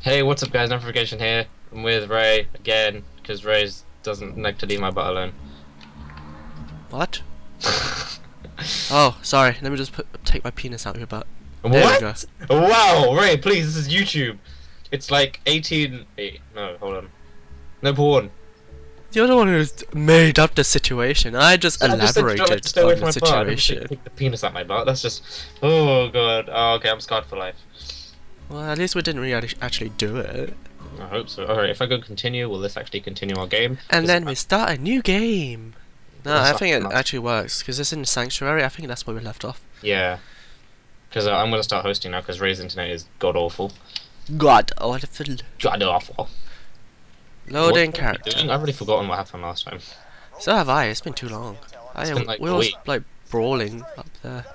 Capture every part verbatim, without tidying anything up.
Hey, what's up guys, Nafrification here. I'm with Ray again, because Ray doesn't like to leave my butt alone. What? Oh, sorry, let me just put, take my penis out of your butt. There what? Wow, Ray, please, this is YouTube. It's like eighteen... Wait, no, hold on. No porn. You're the one who's made up the situation. I just so elaborated I just like to stay away on from the situation. Take the penis out my butt, that's just... Oh god, oh, okay, I'm scarred for life. Well, at least we didn't really actually do it. I hope so. Alright, if I go continue, will this actually continue our game? And then we start a new game! No, I think it actually works, because it's in Sanctuary, I think that's where we left off. Yeah. Because uh, I'm going to start hosting now, because Ray's internet is god-awful. God-awful. God-awful. Loading character. I've already forgotten what happened last time. So have I, it's been too long. I am, like, we were just, like, brawling up there.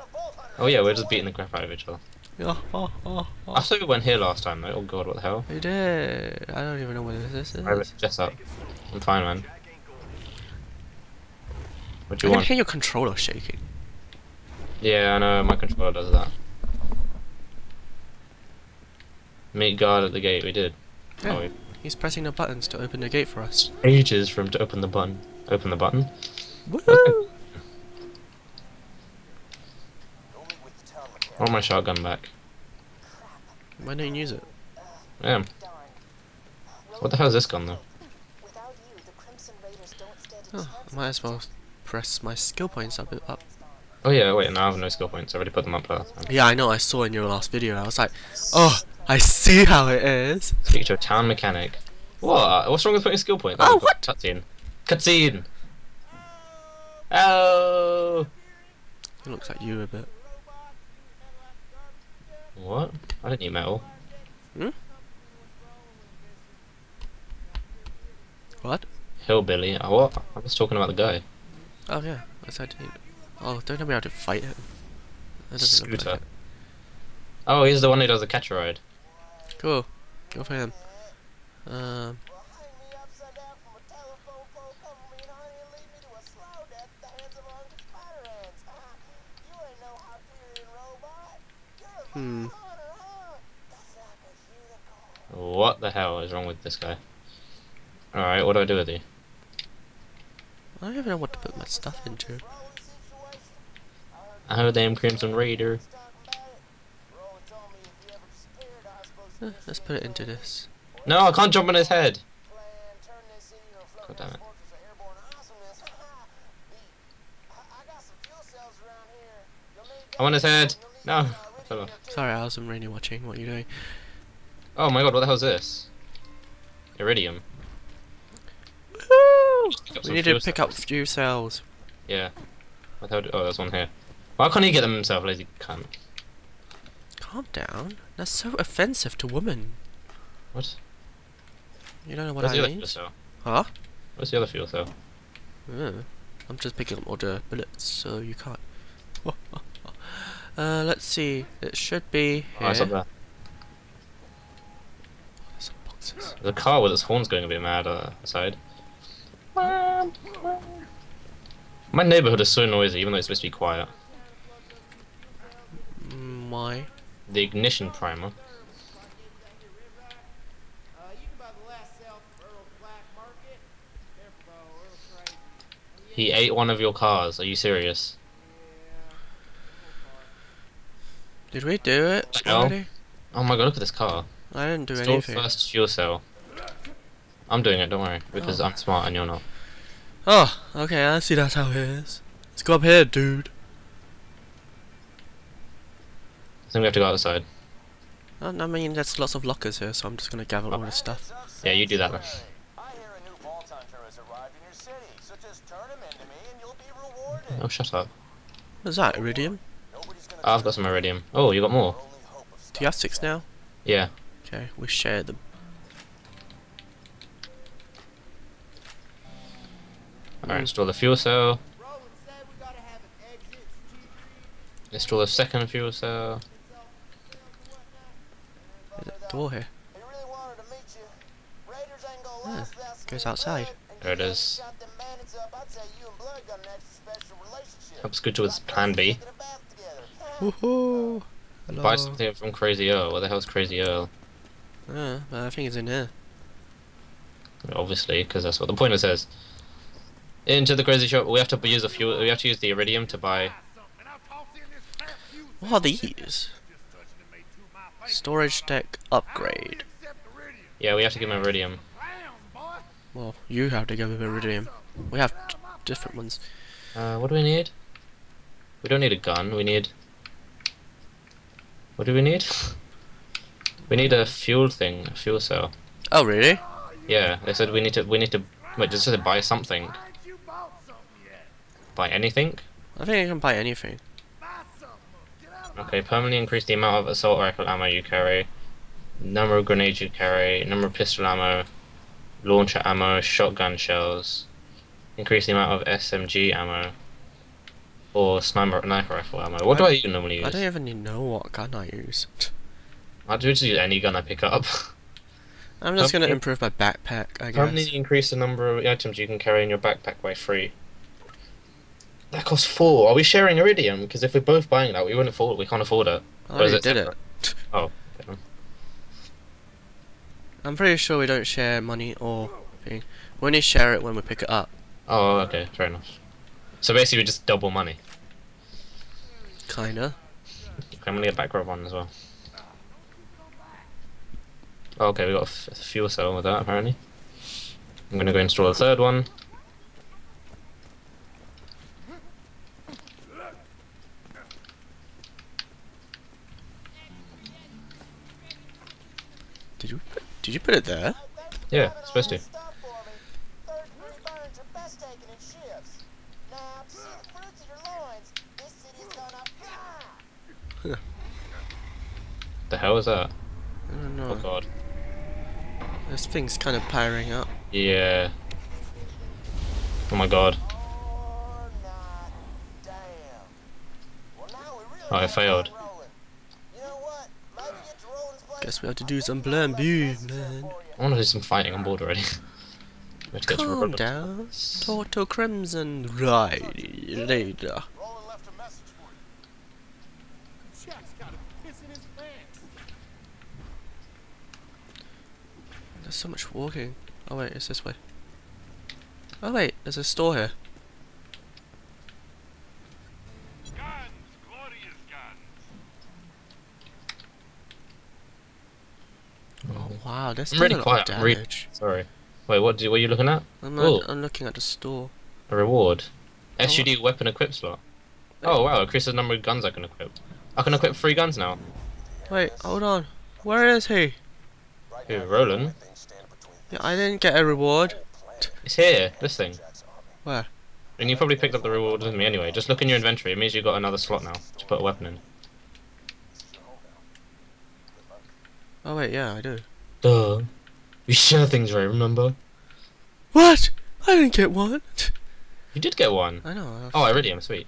Oh yeah, we're just beating the crap out of each other. Oh, oh, oh, oh. I thought we went here last time though. Oh god, what the hell? We did. I don't even know where this is. Right, Jess up. I'm fine, man. What do you I want? I can hear your controller shaking. Yeah, I know. My controller does that. Meet guard at the gate. We did. Yeah. Oh, we... He's pressing the buttons to open the gate for us. Ages for him to open the button. Open the button. Woohoo! I want my shotgun back. Why don't you use it? I am. What the hell is this gun though? Oh, I might as well press my skill points up. up. Oh yeah, wait, no, I have no skill points. I already put them up last time. Yeah, I know, I saw in your last video. I was like, oh, I see how it is. Speak to a town mechanic. What? What's wrong with putting skill points? Oh, oh what? Cutscene. Cutscene! Oh! It looks like you a bit. What? I didn't eat metal. Hmm? What? Hillbilly. Oh, what? I was talking about the guy. Oh, yeah. I said he... Oh, don't know how to fight him. Scooter. Like oh, he's the one who does the catcher ride. Cool. Go for him. Um... Hmm. What the hell is wrong with this guy? Alright, what do I do with you? I don't even know what to put my stuff into. I heard the name Crimson Raider. Eh, let's put it into this. No, I can't jump on his head! God damn it. I'm on his head! No! Hello. Sorry, I wasn't really watching. What are you doing? Oh my god, what the hell is this? Iridium. Woo! We need to pick up few cells. Yeah. What the hell do oh, there's one here. Why can't he get them himself, lazy cunt? Calm down. That's so offensive to women. What? You don't know what I mean? Huh? What's the other fuel cell? Mm. I'm just picking up all the bullets, so you can't. Whoa. Uh, let's see. It should be here. Oh, it's up there. There's some boxes. The car with its horns going a bit mad uh, aside. My neighborhood is so noisy, even though it's supposed to be quiet. Why? The ignition primer. He ate one of your cars. Are you serious? Did we do it already? Oh my god, look at this car. I didn't do Still anything. First fuel cell. I'm doing it, don't worry, because oh. I'm smart and you're not. Oh, okay, I see that's how it is. Let's go up here, dude. I think we have to go outside. I mean, there's lots of lockers here, so I'm just going to gather oh. all the stuff. Yeah, you do that then. Oh, shut up. What is that, Iridium? I've got some iridium. Oh, you got more. Do you have six now? Yeah. Okay, we share them. Alright, install the fuel cell. Install the second fuel cell. There's a door here. Yeah, it goes outside. There it is. Helps Scooter with plan B. Woohoo! Buy something from Crazy Earl. What the hell's Crazy Earl? Uh, I think it's in here. Obviously, because that's what the pointer says. Into the crazy shop. We have to use a few. We have to use the iridium to buy. What are these? Storage tech upgrade. Yeah, we have to give him iridium. Well, you have to give him iridium. We have t different ones. Uh, what do we need? We don't need a gun. We need. What do we need? We need a fuel thing, a fuel cell. Oh really? Yeah, they said we need to. We need to. Wait, does it say buy something? Buy anything? I think you can buy anything. Okay, permanently increase the amount of assault rifle ammo you carry, number of grenades you carry, number of pistol ammo, launcher ammo, shotgun shells, increase the amount of S M G ammo, or sniper knife rifle ammo. What I, do I even normally use? I don't even know what gun I use. I do just use any gun I pick up. I'm just going to improve my backpack, I guess. Permanently increase the number of items you can carry in your backpack by three. That costs four. Are we sharing iridium? Because if we're both buying that, we wouldn't afford it. We can't afford it. I already did it. Oh. Damn. I'm pretty sure we don't share money or thing. We only share it when we pick it up. Oh, okay. Fair enough. So basically, we just double money. Kinda. Okay, I'm gonna get back row one as well. Oh, okay, we got a, f a fuel cell with that apparently. I'm gonna go install the third one. Did you put, did you put it there? Yeah, it's supposed to. Huh. The hell is that? I don't know. Oh god. This thing's kind of powering up. Yeah. Oh my god. Oh, I failed. Guess we have to do some plan B, man. I want to do some fighting. I'm bored already. We have to get Calm to Roland. down. Talk to Crimson Raider. There's so much walking. Oh wait, it's this way. Oh wait, there's a store here. Wow, that's really quite damage. Sorry. Wait, what? Do, what are you looking at? I'm, not, I'm looking at the store. A reward. Oh, S U D what? Weapon equip slot. Wait. Oh wow, increase the number of guns I can equip. I can equip three guns now. Wait, hold on. Where is he? Who, Roland? Yeah, I didn't get a reward. It's here. This thing. Where? And you probably picked up the reward with me anyway. Just look in your inventory. It means you've got another slot now to put a weapon in. Oh wait, yeah, I do. Duh. We share things, Ray, remember? What? I didn't get one. You did get one. I know. I oh, iridium, sweet.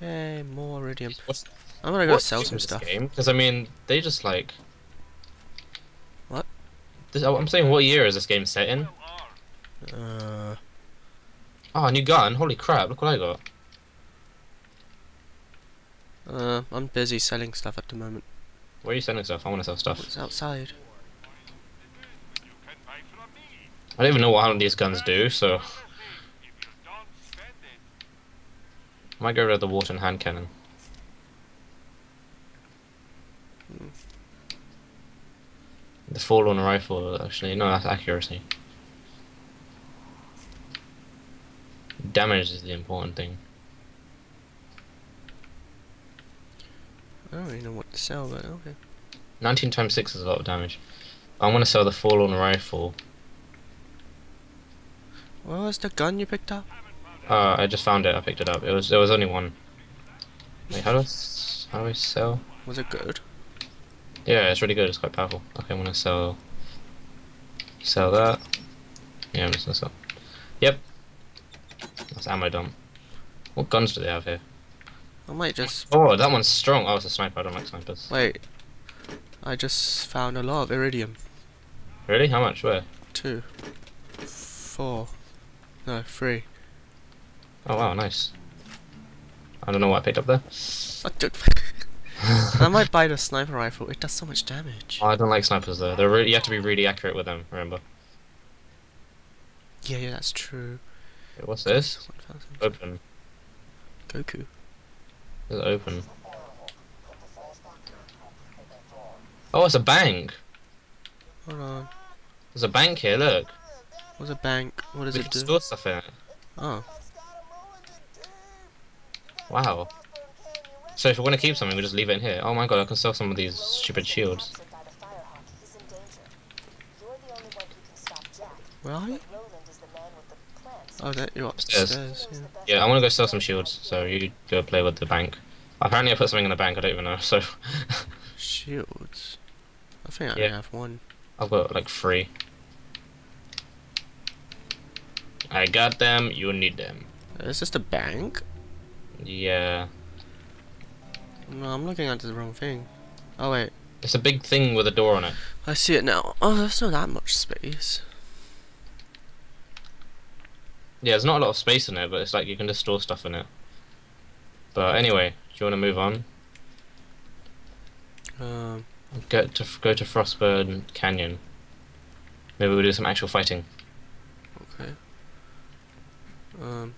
Yay, more iridium. What's, I'm gonna go sell some stuff. Because, I mean, they just like... What? This, I'm saying, what year is this game set in? Uh... Oh, a new gun. Holy crap, look what I got. Uh, I'm busy selling stuff at the moment. Where are you selling stuff? I want to sell stuff. It's outside. I don't even know what all these guns do, so... I might go over to the water and hand cannon. Hmm. The full-on rifle, actually. No, that's accuracy. Damage is the important thing. I don't really know what to sell, but okay. nineteen times six is a lot of damage. I want to sell the Forlorn Rifle. What was the gun you picked up? Uh, I just found it. I picked it up. It was there was only one. Wait, how do I s how do I sell? Was it good? Yeah, it's really good. It's quite powerful. Okay, I'm gonna sell sell that. Yeah, I'm just gonna sell. Yep. That's ammo dump. What guns do they have here? I might just... Oh, that one's strong. Oh, it's a sniper. I don't like snipers. Wait. I just found a lot of iridium. Really? How much? Where? Two. Four. No, three. Oh, wow, nice. I don't know what I picked up there. I I might buy the sniper rifle. It does so much damage. Oh, I don't like snipers though. They're really, you have to be really accurate with them. Remember? Yeah, yeah, that's true. Wait, what's this? Open. Goku. It's open. Oh, it's a bank. Hold on. There's a bank here. Look. What's a bank? What does it do? We can store stuff in it. Oh. Wow. So if we want to keep something, we just leave it in here. Oh my god, I can sell some of these stupid shields. Where are you? Oh, that you're upstairs. upstairs yeah. yeah, I want to go sell some shields, so you go play with the bank. Apparently I put something in the bank, I don't even know, so... Shields? I think I yeah. only have one. I've got like three. I got them, you need them. Is this the bank? Yeah. No, I'm looking at the wrong thing. Oh wait. It's a big thing with a door on it. I see it now. Oh, there's not that much space. Yeah, there's not a lot of space in it, but it's like you can just store stuff in it. But anyway, do you want to move on? Um. Go to go to Frostburn Canyon. Maybe we'll do some actual fighting. Okay. Um.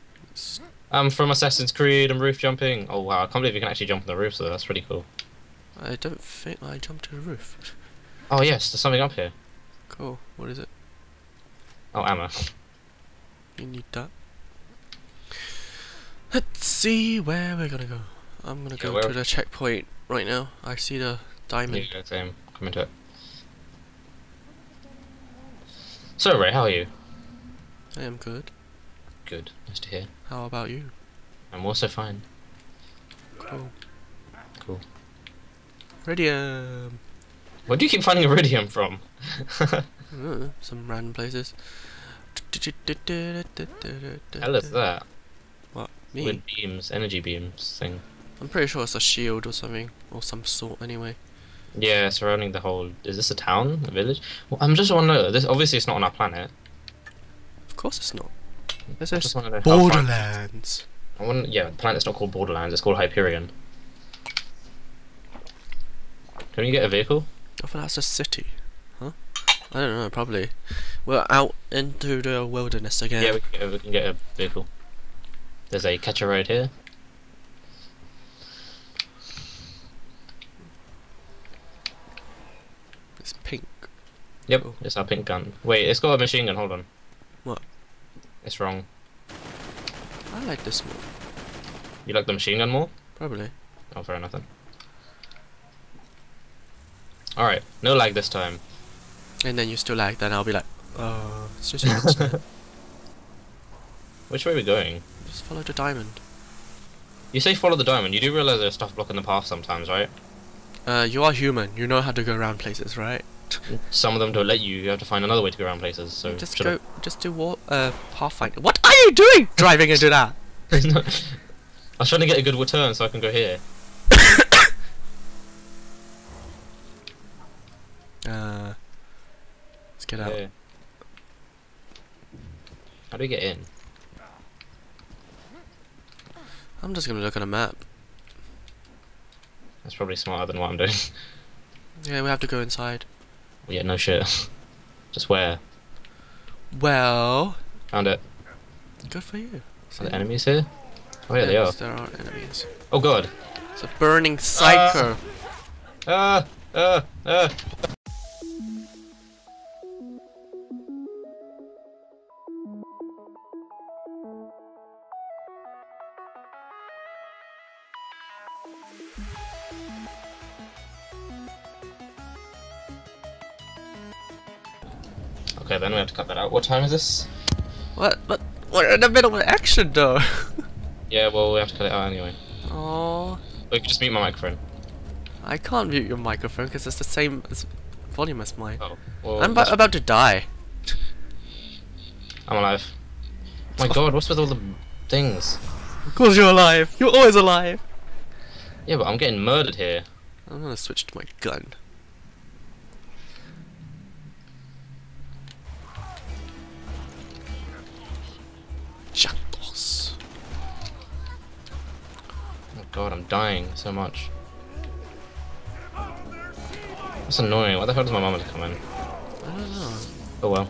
I'm from Assassin's Creed, I'm roof jumping. Oh wow, I can't believe you can actually jump on the roof, so that's pretty cool. I don't think I jumped to the roof. Oh yes, there's something up here. Cool, what is it? Oh, ammo. You need that. Let's see where we're gonna go. I'm gonna yeah, go to the checkpoint right now. I see the diamond. Yeah, same. Come into it. So Ray, how are you? I am good. Good, nice to hear. How about you? I'm also fine. Cool. Cool. Iridium! Where do you keep finding Iridium from? uh, some random places. Hell is that? What? Me? Wind beams, energy beams thing. I'm pretty sure it's a shield or something. Or some sort, anyway. Yeah, surrounding the whole... Is this a town? A village? Well, I'm just wondering, this obviously it's not on our planet. Of course it's not. This is Borderlands. I want, yeah, the planet's not called Borderlands, it's called Hyperion. Can you get a vehicle? I thought that's a city. Huh? I don't know, probably. We're out into the wilderness again. Yeah, we can get a, we can get a vehicle. There's a catcher road here. It's pink. Yep, oh. It's our pink gun. Wait, it's got a machine gun, hold on. What? It's wrong. I like this more. You like the machine gun more? Probably. Oh, fair enough then. Alright, no lag this time. And then you still lag, then I'll be like, oh, it's just a Which way are we going? Just follow the diamond. You say follow the diamond, you do realise there's stuff blocking the path sometimes, right? Uh, you are human, you know how to go around places, right? Some of them don't let you. You have to find another way to go around places. So just go, I? just do what? Uh, Pathfinder. What are you doing? Driving into that? No. I was trying to get a good return so I can go here. uh, let's get out. Yeah. How do we get in? I'm just gonna look at a map. That's probably smarter than what I'm doing. Yeah, we have to go inside. Yeah, no shit. Just where? Well... Found it. Good for you. Are there enemies here? Oh yeah, yes, they are. There are enemies. Oh god. It's a burning psycho. Ah! Ah! Ah! Okay, then we have to cut that out. What time is this? What? But we're in the middle of action, though. Yeah, well, we have to cut it out anyway. Oh. We can just mute my microphone. I can't mute your microphone because it's the same as volume as mine. Oh. Well, I'm about, about to die. I'm alive. My God, what's with all the things? Of course you're alive. You're always alive. Yeah, but I'm getting murdered here. I'm gonna switch to my gun. God, I'm dying so much. That's annoying. Why the hell does my mama come in? I don't know. Oh well.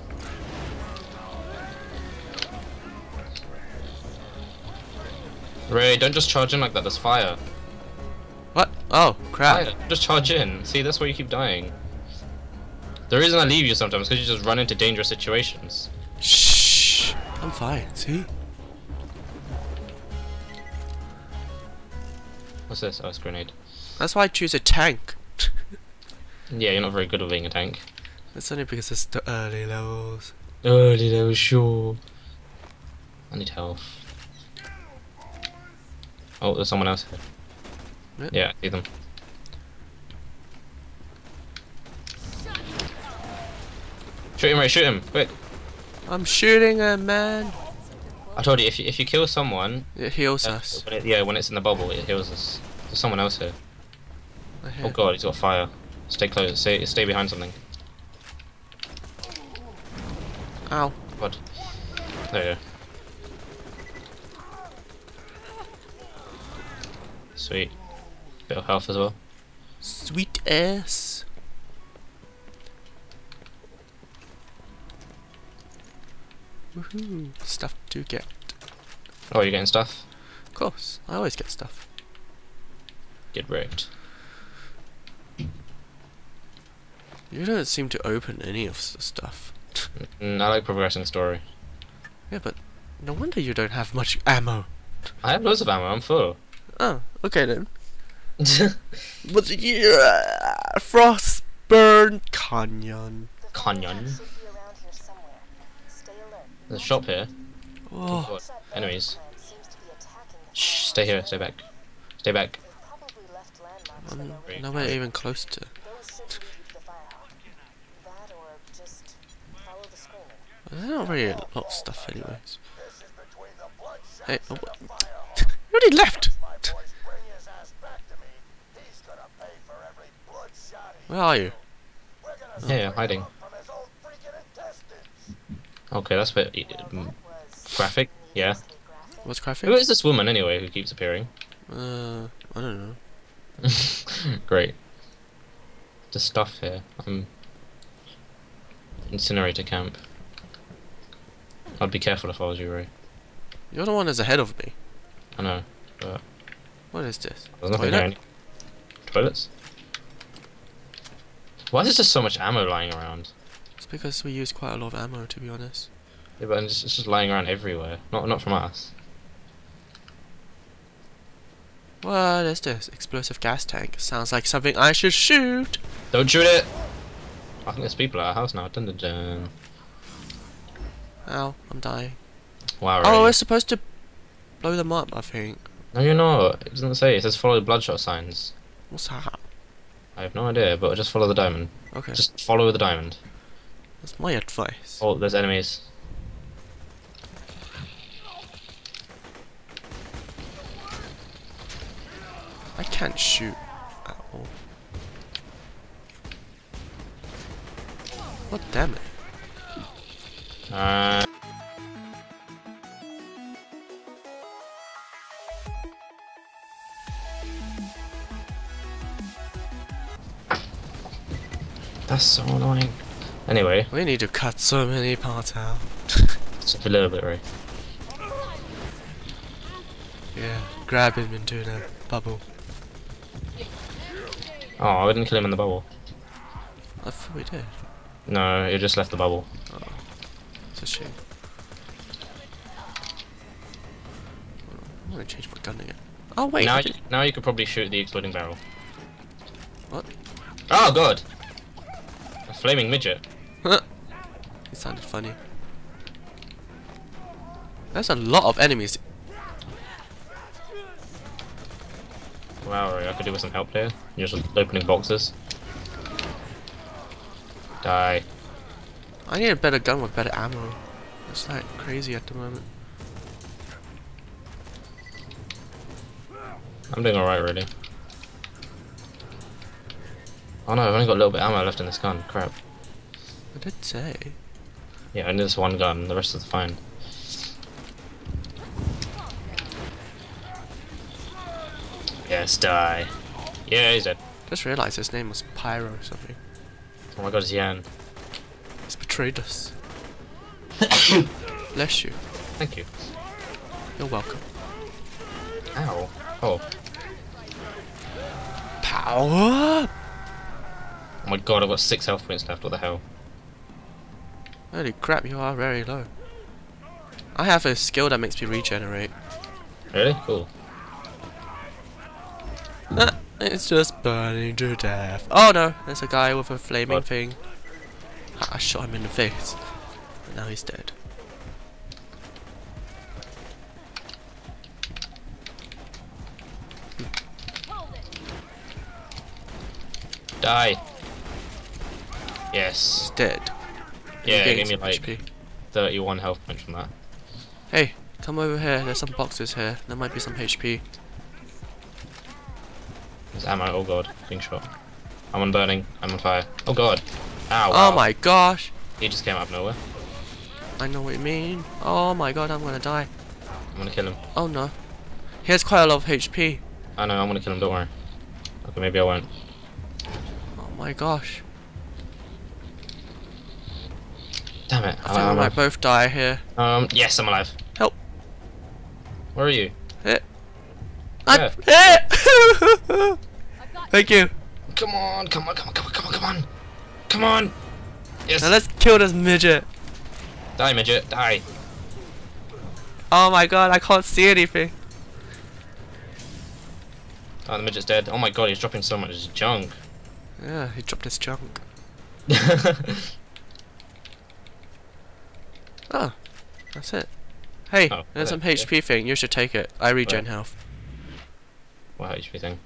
Ray, don't just charge in like that. There's fire. What? Oh, crap. Fire. Just charge in. See, that's why you keep dying. The reason I leave you sometimes is because you just run into dangerous situations. Shh. I'm fine. See? What's this? Oh, it's a grenade. That's why I choose a tank. Yeah, you're not very good at being a tank. That's only because it's the early levels. Early levels, sure. I need health. Oh, there's someone else here. Yep. Yeah, I see them. Shoot him, Ray, shoot him, quick. I'm shooting him, man. I told you, if you, if you kill someone... It heals uh, us. When it, yeah, when it's in the bubble, it heals us. There's someone else here. Oh god, he's got fire. Stay close, stay, stay behind something. Ow. God. There you go. Sweet. Bit of health as well. Sweet ass. Woohoo. Stuff to get. Oh, you're getting stuff? Of course. I always get stuff. Get wrecked. You don't seem to open any of the stuff. Mm, I like progressing the story. Yeah, but no wonder you don't have much ammo. I have loads of ammo, I'm full. Oh, okay then. But yeah, Frostburn Canyon. Canyon. There's a shop here. Oh. Oh enemies. Shh, stay here, stay back. Stay back. I'm nowhere even close to. There's not really a lot of stuff anyways. Hey, oh, he already left! Where are you? Oh. Yeah, hiding. Okay, that's a bit um, graphic, yeah. What's graphic? Who is this woman anyway who keeps appearing? Uh, I don't know. Great. The stuff here. Um, incinerator camp. I'd be careful if I was you, Ray. You're the one that's ahead of me. I know, but... What is this? There's nothing there. Any... Toilets? Why is there just so much ammo lying around? It's because we use quite a lot of ammo, to be honest. Yeah, but it's just lying around everywhere. Not not from us. What is this? Explosive gas tank. Sounds like something I should shoot! Don't shoot it! I think there's people at our house now. Dun dun dun. Ow, I'm dying. Wow, Ray. Oh, we're supposed to blow them up, I think. No, you're not. It doesn't say. It says follow the bloodshot signs. What's that? I have no idea, but just follow the diamond. Okay. Just follow the diamond. That's my advice. Oh, there's enemies. I can't shoot at all. What damage? Uh... That's so annoying. Anyway, we need to cut so many parts out. Just a little bit, right? Yeah, grab him into the bubble. Oh, I didn't kill him in the bubble. I thought we did. No, you just left the bubble. Oh. Shame. I'm gonna change my gun again. Oh wait! Now, you, now you could probably shoot the exploding barrel. What? Oh god! A flaming midget. It sounded funny. There's a lot of enemies. Wow, I could do with some help there. You're just opening boxes. Die. I need a better gun with better ammo. It's like crazy at the moment. I'm doing alright, really. Oh no, I've only got a little bit of ammo left in this gun. Crap. I did say. Yeah, only this one gun. The rest is fine. Yes, die. Yeah, he's dead. Just realized his name was Pyro or something. Oh my god, it's Jan. He's betrayed us. Bless you. Thank you. You're welcome. Ow. Oh. Power! Oh my god, I've got six health points left, what the hell? Holy crap, you are very low. I have a skill that makes me regenerate. Really? Cool. Ah, it's just burning to death. Oh no, there's a guy with a flaming what? thing. Ah, I shot him in the face. And now he's dead. Die. Yes. He's dead. Yeah, he gave me like H P. thirty-one health points from that. Hey, come over here. There's some boxes here. There might be some H P. There's ammo. Oh god, being shot. I'm on burning. I'm on fire. Oh god. Ow. Oh wow. My gosh. He just came out of nowhere. I know what you mean. Oh my god, I'm gonna die. I'm gonna kill him. Oh no. He has quite a lot of H P. I know. I'm gonna kill him. Don't worry. Okay, maybe I won't. Oh my gosh. Damn it. I think we might both die here. Um, yes, I'm alive. Help. Where are you? Here. I'm here! Thank you. Come on, come on, come on, come on, come on, come on. Come on. Yes. Now let's kill this midget. Die, midget, die. Oh my god, I can't see anything. Oh, the midget's dead. Oh my god, he's dropping so much junk. Yeah, he dropped his junk. Oh, that's it. Hey, oh, there's some H P yeah. thing. You should take it. I regen Wait. health. What H P thing?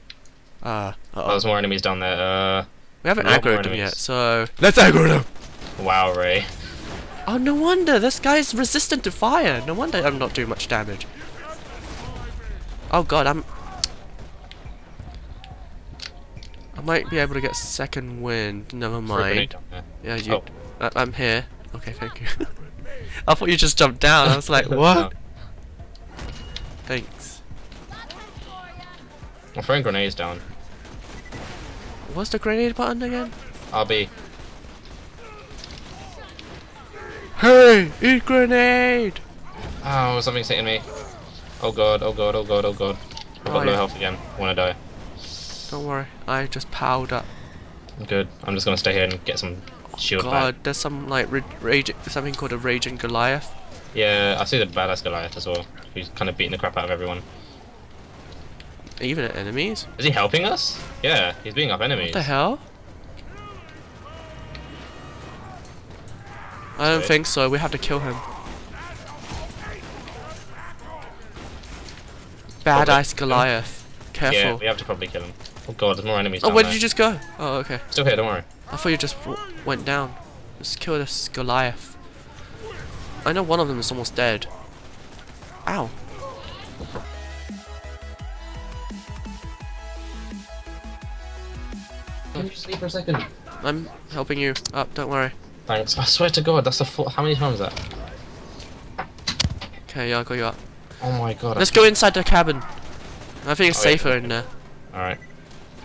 Ah, uh, uh -oh. oh, there's more enemies down there. Uh, we haven't aggroed them yet, so let's aggro them. Wow, Ray. Oh, no wonder this guy's resistant to fire. No wonder I'm not doing much damage. Oh god, I'm. I might be able to get second wind. Never mind. Yeah, you. Oh. I, I'm here. Okay, thank you. I thought you just jumped down. I was like, what? No. Thanks. I'm throwing grenades down. What's the grenade button again? R B. Hey, eat grenade! Oh, something's hitting me. Oh god! Oh god! Oh god! Oh god! I've got oh, low yeah. health again. I wanna die. Don't worry, I just powered up. Good. I'm just gonna stay here and get some shield. Oh god, back. There's some like rage, something called a raging Goliath. Yeah, I see the badass Goliath as well. Who's kind of beating the crap out of everyone. Even at enemies. Is he helping us? Yeah, he's beating up enemies. What the hell? I don't Wait. think so. We have to kill him. Badass Goliath. Careful. Yeah, we have to probably kill him. Oh god, there's more enemies. Oh, where did there. you just go? Oh, okay. Still here, don't worry. I thought you just w went down. Let's kill this Goliath. I know one of them is almost dead. Ow. Can you just sleep for a second? I'm helping you up, don't worry. Thanks. I swear to god, that's a four. How many times is that? Okay, yeah, I got you up. Oh my god. Let's go inside the cabin. I think it's oh, safer yeah. in there. Alright.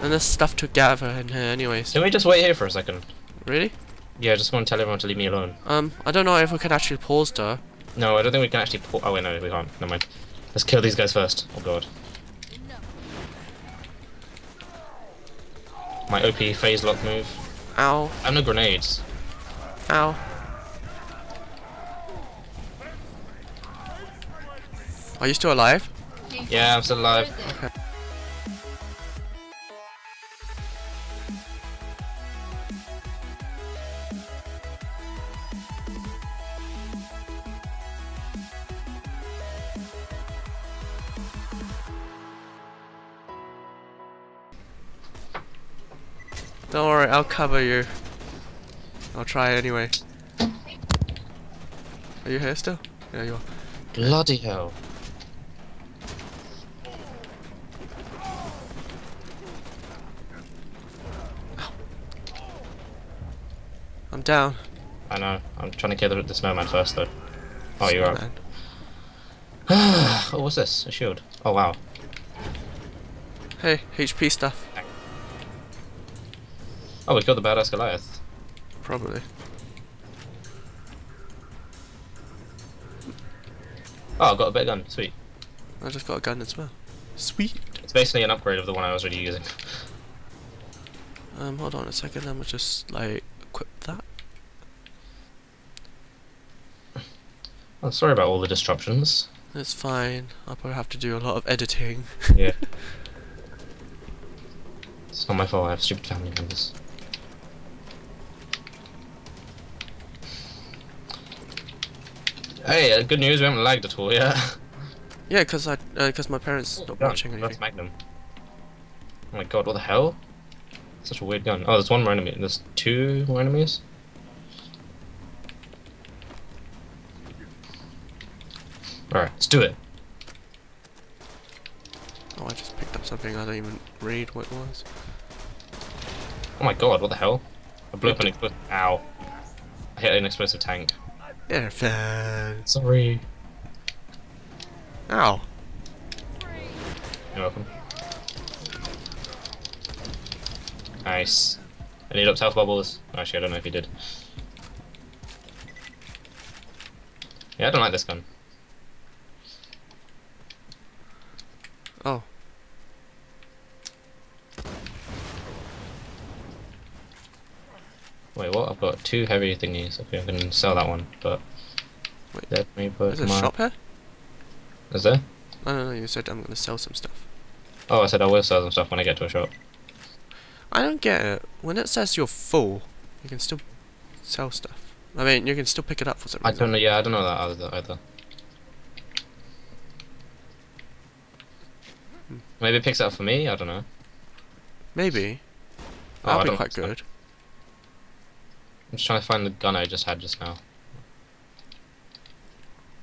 And there's stuff to gather in here anyways. Can we just wait here for a second? Really? Yeah, I just want to tell everyone to leave me alone. Um, I don't know if we can actually pause though. No, I don't think we can actually pause. Oh wait, no, we can't. Never mind. Let's kill these guys first. Oh god. My O P phase lock move. Ow. I have no grenades. Ow. Are you still alive? Yeah, I'm still alive. Okay. Don't worry, I'll cover you. I'll try anyway. Are you here still? Yeah, you are. Bloody hell. I'm down. I know. I'm trying to gather the snowman first, though. Oh, snowman. You're up. Oh, what's this? A shield. Oh, wow. Hey, H P stuff. Oh, we killed the badass Goliath. Probably. Oh, I've got a better gun. Sweet. I just got a gun as well. Sweet. It's basically an upgrade of the one I was already using. Um, hold on a second. Let me just like equip that. I'm sorry about all the disruptions. It's fine. I'll probably have to do a lot of editing. Yeah. It's not my fault. I have stupid family members. Hey, uh, good news. We haven't lagged at all. Yeah. Yeah, because I, because uh, my parents oh, not gun. watching anything. That's Magnum. Oh my god! What the hell? Such a weird gun. Oh, there's one more enemy. There's two more enemies. Alright, let's do it. Oh, I just picked up something. I don't even read what it was. Oh my god, what the hell? I blew up an explosive. Ow. I hit an explosive tank. Air fan. Sorry. Ow. You're welcome. Nice. I need up health bubbles. Actually, I don't know if he did. Yeah, I don't like this gun. Oh. Wait, what? I've got two heavy thingies. Okay, I can sell that one, but... Wait, let me put is there my... a shop here? Is there? No, no, no, you said I'm going to sell some stuff. Oh, I said I will sell some stuff when I get to a shop. I don't get it. When it says you're full, you can still sell stuff. I mean, you can still pick it up for some reason. I don't know, yeah, I don't know that either. either. Hmm. Maybe it picks it up for me, I don't know. Maybe. That'll oh, be quite good. That. I'm just trying to find the gun I just had just now.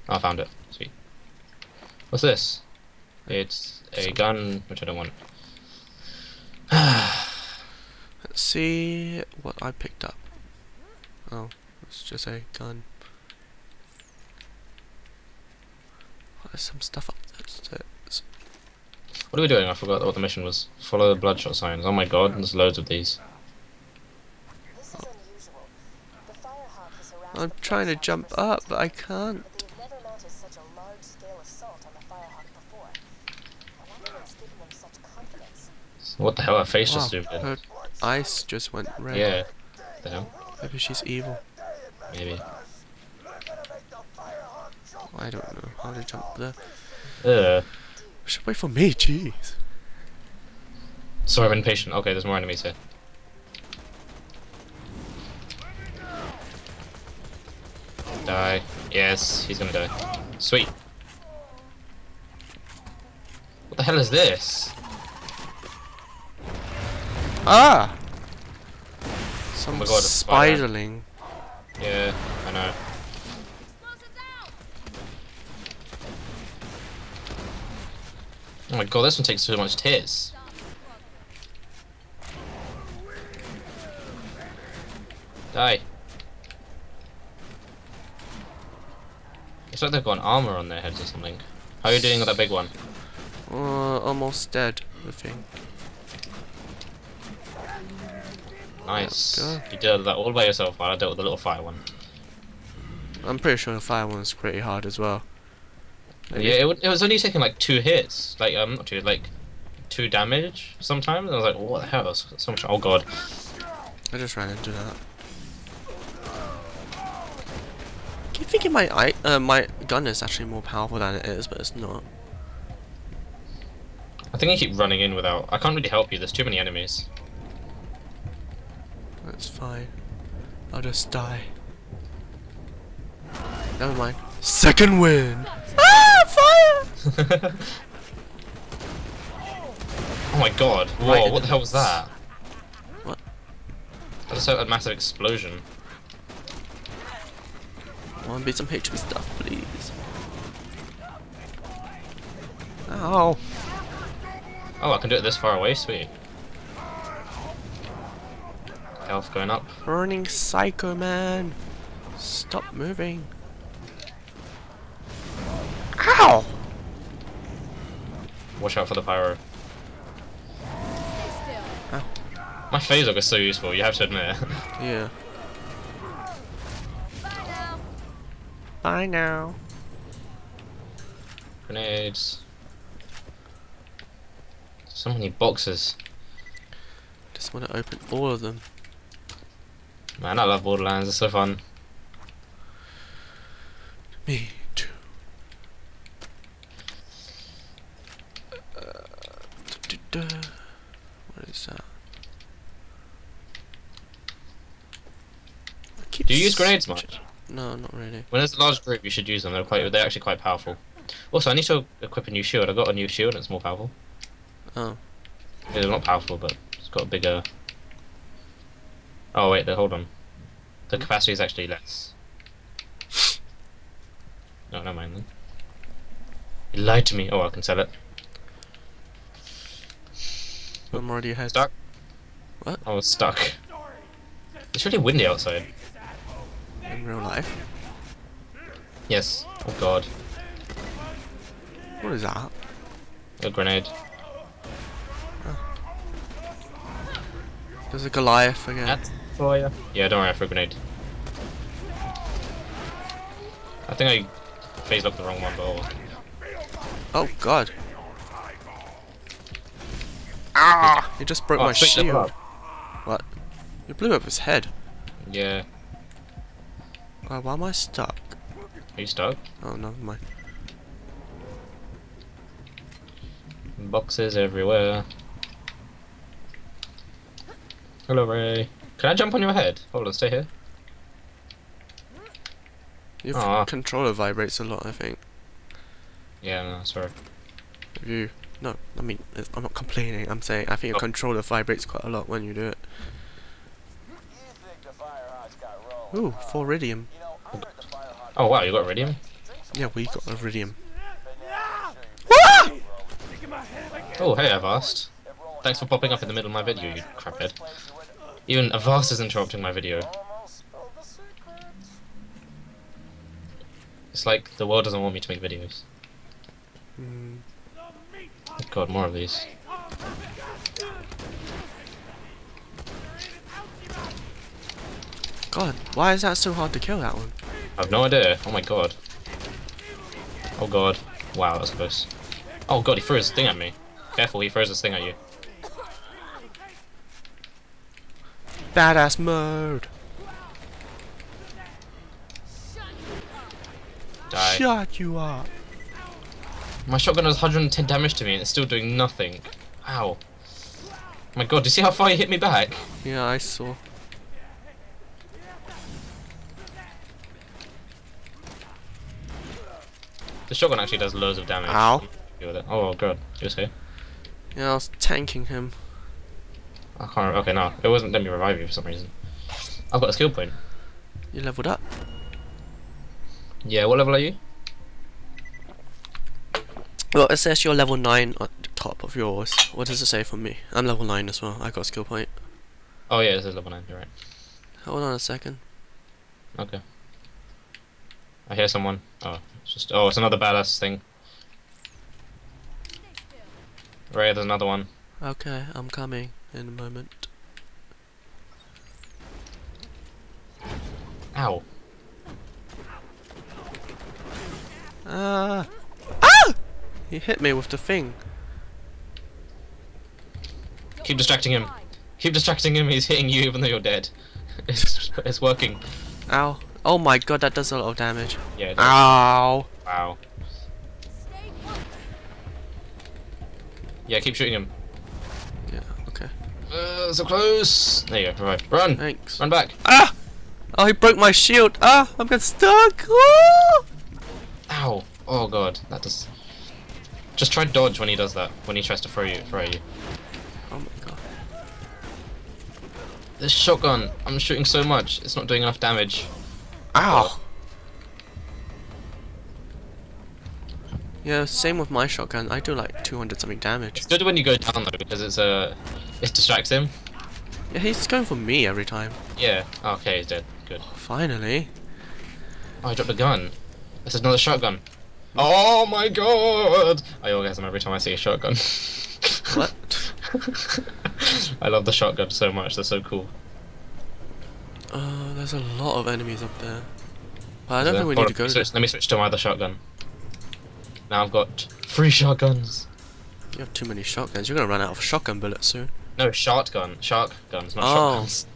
Oh, I found it. Sweet. What's this? It's a Something. gun, which I don't want. Let's see what I picked up. Oh, it's just a gun. Oh, there's some stuff up there. What are we doing? I forgot what the mission was. Follow the bloodshot signs. Oh my god, there's loads of these. This is unusual. The Firehawk has arrived. I'm trying to jump up, but I can't. But they've never noticed such a large scale assault on the Firehawk before. I wonder what's giving them such confidence. What the hell? Her face just zoomed in. Ice just went red. Yeah. The hell? Maybe she's evil. Maybe. I don't know how to jump there. Uh. We should wait for me, jeez. Sorry, I'm impatient. Okay, there's more enemies here. Die. Yes, he's gonna die. Sweet. What the hell is this? Ah! Some oh my God, spiderling. Spider. Yeah, I know. Oh my god, this one takes so much tears. Die. It's like they've got an armor on their heads or something. How are you doing with that big one? Uh, almost dead, I think. Nice. You did that all by yourself while I dealt with the little fire one. I'm pretty sure the fire one's pretty hard as well. Maybe. Yeah, it, it was only taking like two hits. Like, um, not two, like two damage sometimes. And I was like, what the hell? That's so much. Oh god. I just ran into that. I keep thinking my, eye, uh, my gun is actually more powerful than it is, but it's not. I think I keep running in without. I can't really help you, there's too many enemies. That's fine. I'll just die. Never mind. Second win! Ah! Fire! Oh my god. Whoa, right what the hell was that? What? I just heard a massive explosion. I want to be some H P stuff, please. Ow. Oh, I can do it this far away? Sweet. Health going up. Burning Psycho Man! Stop moving. Ow! Watch out for the pyro. Ow. My phasog is so useful, you have to admit. Yeah. Bye now. Grenades. So many boxes. Just want to open all of them. Man, I love Borderlands, it's so fun. Me too. Uh, da -da -da. What is that? Do you use grenades much? No, not really. When there's a large group, you should use them. They're quite, they're actually quite powerful. Also, I need to equip a new shield. I got a new shield and it's more powerful. Oh. Yeah, they're not powerful, but it's got a bigger... Oh wait, hold on. The capacity is actually less. No, never mind then. You lied to me. Oh, I can sell it. What more do you have? Stuck. What? I was stuck. It's really windy outside. In real life? Yes. Oh god. What is that? A grenade. Oh. There's a Goliath again. That's for you. Yeah, don't worry, I threw a grenade. I think I phased up the wrong one, but... Oh god. Ah! You just broke oh, my shield. What? You blew up his head. Yeah. Uh, why am I stuck? Are you stuck? Oh, never mind. Boxes everywhere. Hello, Ray. Can I jump on your head? Hold on, stay here. Your Aww. controller vibrates a lot, I think. Yeah, no, sorry. If you... No, I mean, I'm not complaining. I'm saying I think your oh. controller vibrates quite a lot when you do it. Ooh, four Iridium. Oh wow, you got Iridium? Yeah, we got Iridium. Oh hey, Avast. Thanks for popping up in the middle of my video, you craphead. Even Avast is interrupting my video. It's like the world doesn't want me to make videos. Mm. Oh god, more of these. God, why is that so hard to kill that one? I have no idea. Oh my god. Oh god. Wow, that's close. Oh god, he threw his thing at me. Careful, he throws his thing at you. Badass mode. Die. Shut you up. My shotgun does one hundred and ten damage to me and it's still doing nothing. Ow. Oh my god, do you see how far he hit me back? Yeah, I saw. The shotgun actually does loads of damage. Ow. Oh god, he was here. Yeah, I was tanking him. I can't remember. Okay, no. It wasn't letting me revive you for some reason. I've got a skill point. You leveled up. Yeah, what level are you? Well, it says you're level nine on top of yours. What does it say for me? I'm level nine as well. I got a skill point. Oh yeah, it says level nine, you're right. Hold on a second. Okay. I hear someone. Oh, it's just oh, it's another badass thing. Ray, there's another one. Okay, I'm coming in a moment. Ow. Ah. Uh, ah! He hit me with the thing. Keep distracting him. Keep distracting him. He's hitting you even though you're dead. It's it's working. Ow. Oh my god, that does a lot of damage. Yeah, it does. Ow. Wow. Yeah, keep shooting him. Yeah, okay. Uh, so close! There you go, right. Run! Thanks. Run back! Ah! Oh, he broke my shield! Ah! I'm getting stuck! Ah! Ow! Oh god, that does... Just try dodge when he does that, when he tries to throw you. Throw you. Oh my god. This shotgun, I'm shooting so much, it's not doing enough damage. Ow! Yeah, same with my shotgun. I do like two hundred something damage. It's good when you go down though, because it's uh, it distracts him. Yeah, he's going for me every time. Yeah. Okay, he's dead. Good. Oh, finally. Oh, I dropped a gun. This is another shotgun. Oh my god! I orgasm every time I see a shotgun. What? I love the shotguns so much, they're so cool. Uh, there's a lot of enemies up there. But I don't think we need to go to... Let me switch to my other shotgun. Now I've got three shotguns. You have too many shotguns, you're gonna run out of shotgun bullets soon. No, shotgun. Shark guns, not oh. shotguns.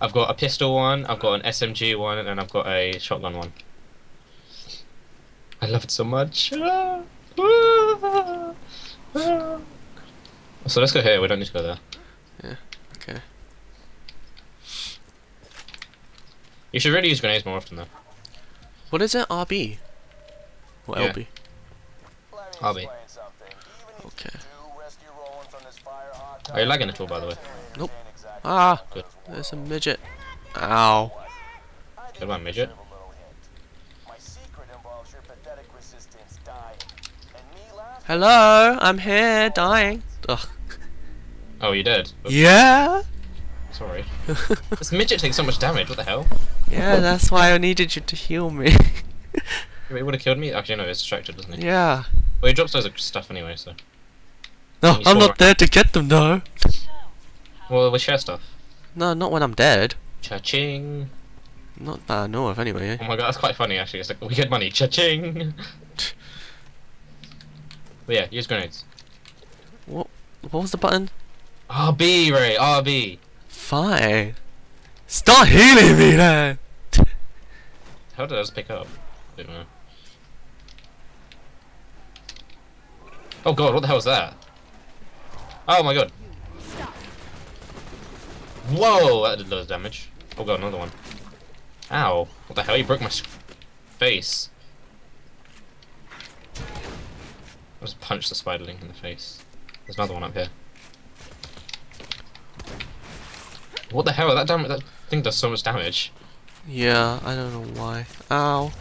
I've got a pistol one, I've got an S M G one, and then I've got a shotgun one. I love it so much. Ah, ah, ah. So let's go here, we don't need to go there. Yeah, okay. You should really use grenades more often, though. What is it? R B? Or yeah. L B? R B. Okay. Are you lagging at all, by the way? Nope. Ah! Good. There's a midget. Ow. Good one, midget. Hello, I'm here, dying. Ugh. Oh, you dead? Oops. Yeah! Sorry. This midget takes so much damage, what the hell? Yeah, that's why I needed you to heal me. It would have killed me? Actually, no, it's distracted, doesn't it? Yeah. Well, he drops those stuff anyway, so... No, I'm not there to get them, though! Well, we share stuff. No, not when I'm dead. Cha-ching! Not that I know of, anyway. Oh my god, that's quite funny, actually. It's like, we get money. Cha-ching! But yeah, use grenades. What What was the button? R B, Ray! R B! Fine. Start healing me, then! How did I just pick up? I don't know. Oh god, what the hell was that? Oh my god. Whoa, that did loads of damage. Oh god, another one. Ow. What the hell, you broke my face. I just punched the spiderling in the face. There's another one up here. What the hell, that damage, that thing does so much damage. Yeah, I don't know why. Ow.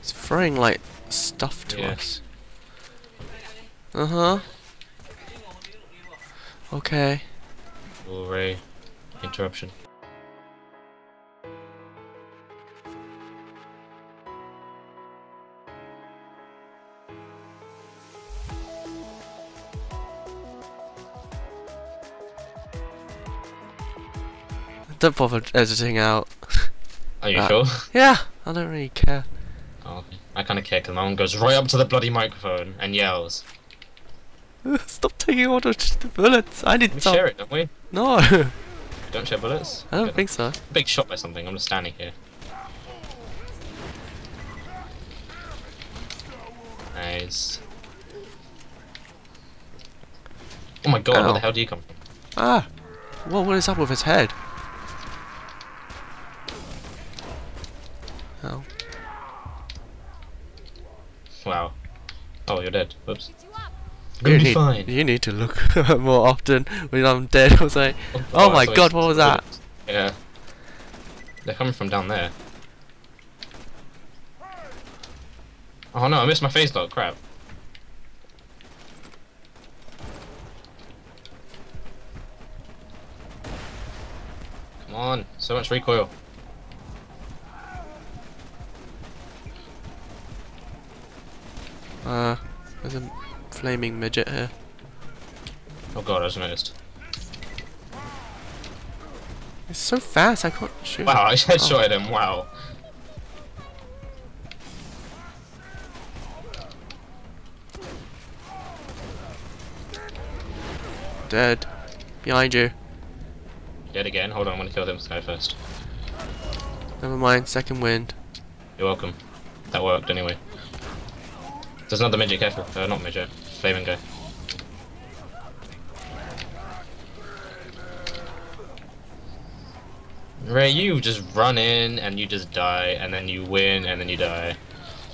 It's throwing like stuff to yeah. us. Uh-huh. Okay. Ray. Interruption. Don't bother editing out. Are you uh, sure? Yeah, I don't really care. Oh, I kind of care because my mum goes right up to the bloody microphone and yells. Stop taking all the bullets. I need to share it, don't we? No. You don't share bullets? I don't Good. think so. Big shot by something. I'm just standing here. Nice. Oh my god, Ow. where the hell do you come from? Ah. Whoa, what is up with his head? Ow. Wow. Oh, you're dead. Whoops. You need, fine. you need to look more often when I'm dead. I was like, oh, oh my god, what was that? Yeah. They're coming from down there. Oh no, I missed my face though, crap. Come on, so much recoil. Uh, there's a... flaming midget here. Oh god, I just noticed. It's so fast, I can't shoot. Wow, I headshot at him, wow. Dead. Behind you. Dead again? Hold on, I'm gonna kill this guy first. Never mind, second wind. You're welcome. That worked anyway. There's another midget, careful. Uh, not midget. Flaming guy. Ray, you just run in and you just die, and then you win and then you die.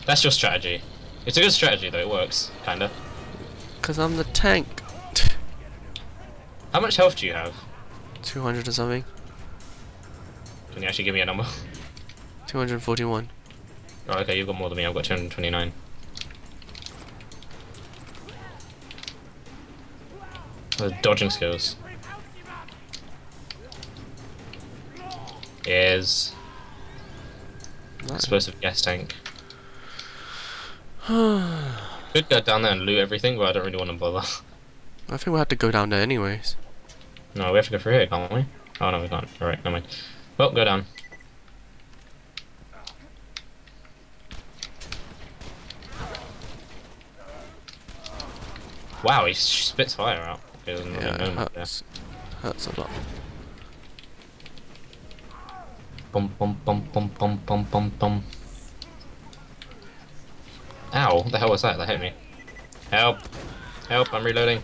That's your strategy. It's a good strategy though, it works. Kinda. Because I'm the tank. How much health do you have? two hundred or something. Can you actually give me a number? two hundred forty-one. Oh, okay, you've got more than me. I've got two hundred twenty-nine. The dodging skills. Yes. Nice. Explosive gas tank. Could go down there and loot everything, but I don't really want to bother. I think we'll have to go down there anyways. No, we have to go through here, can't we? Oh, no, we can't. Alright, never mind. Well, go down. Wow, he spits fire out. He doesn't really know much there. Hurts a lot. Bum bum bum bum bum bum bum bum. Ow, what the hell was that? That hit me. Help! Help, I'm reloading.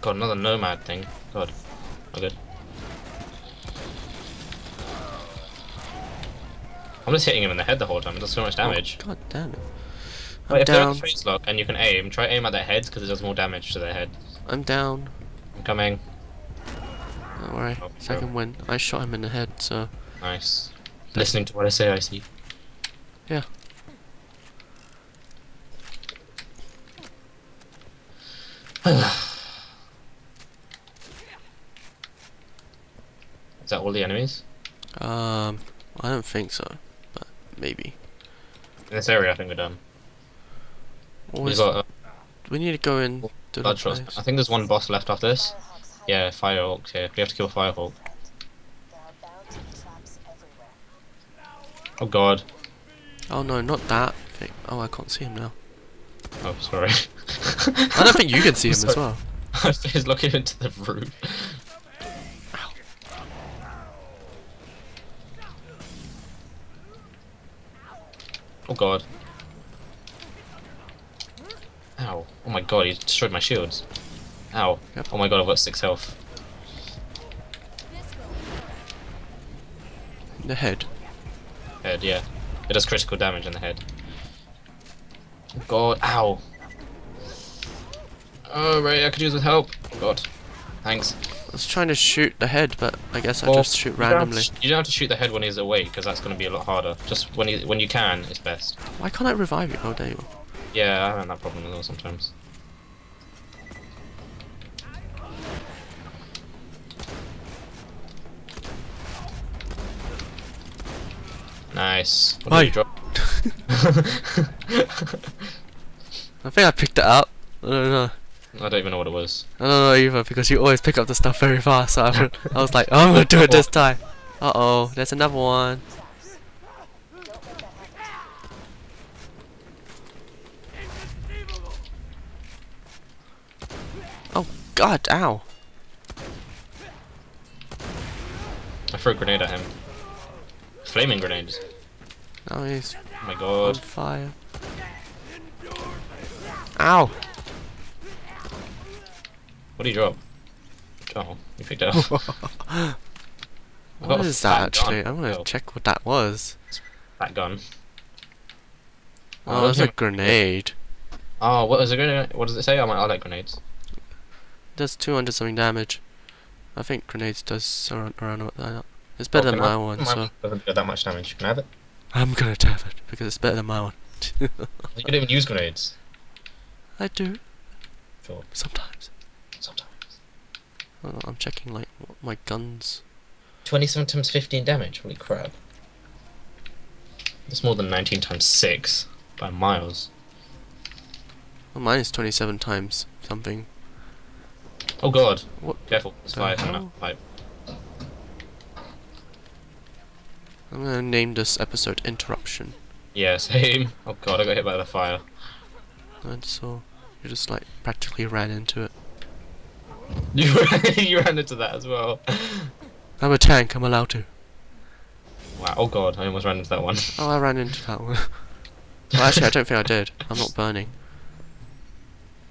God, another nomad thing. God. Oh, good. I'm just hitting him in the head the whole time. It does so much damage. Oh, God damn it. I'm Wait, down. If they're on the face lock and you can aim, try aim at their heads because it does more damage to their head. I'm down. I'm coming. Don't worry. Oh, Second sure. win. I shot him in the head, so. Nice. Listening to what I say, I see. Yeah. Is that all the enemies? Um, I don't think so. Maybe. In this area, I think we're done. We got. We need to go in. To blood the I think there's one boss left after this. Yeah, Firehawk. Here, we have to kill Firehawk. Oh God. Oh no, not that thing. Oh, I can't see him now. Oh, sorry. I don't think you can see him as well. He's looking into the room. Oh God. Ow. Oh my God, he destroyed my shields. Ow. Yep. Oh my God, I've got six health. In the head. Head, yeah. It does critical damage in the head. Oh God, ow. Oh, Ray, I could use with help. Oh God. Thanks. I was trying to shoot the head, but I guess well, I just shoot randomly. You don't, you don't have to shoot the head when he's awake, because that's going to be a lot harder. Just when he, when you can, it's best. Why can't I revive you? Oh, there you are. Yeah, I have that problem as well sometimes. Nice. What did you drop? I think I picked it up. I don't know. I don't even know what it was. I don't know either, because you always pick up the stuff very fast, so I, I was like, oh, I'm gonna do it this time. Uh oh, there's another one. Oh God, ow. I threw a grenade at him. Flaming grenades. Nice. Oh my God. On fire. Ow. What do you drop? Oh, you picked it up. What is that actually? Gun. I want to oh. check what that was. That gun. Oh, oh that's a grenade. Oh, what is a grenade? What does it say? I might I like grenades. It does two hundred something damage. I think grenades does around about that. It's better oh, than my I, one. So. Doesn't do that much damage. Can I have it? I'm gonna tap it because it's better than my one. You don't even use grenades. I do. Sure. Sometimes. Sometimes. Well, I'm checking like what my guns. Twenty-seven times fifteen damage. Holy crap! That's more than nineteen times six by miles. Well, mine is twenty-seven times something. Oh God! What? Careful! There's fire coming up the pipe. I'm gonna name this episode Interruption. Yeah, same. Oh God, I got hit by the fire. And so you just like practically ran into it. You you ran into that as well. I'm a tank. I'm allowed to. Wow. Oh God, I almost ran into that one. Oh, I ran into that one. Well, actually, I don't think I did. I'm not burning.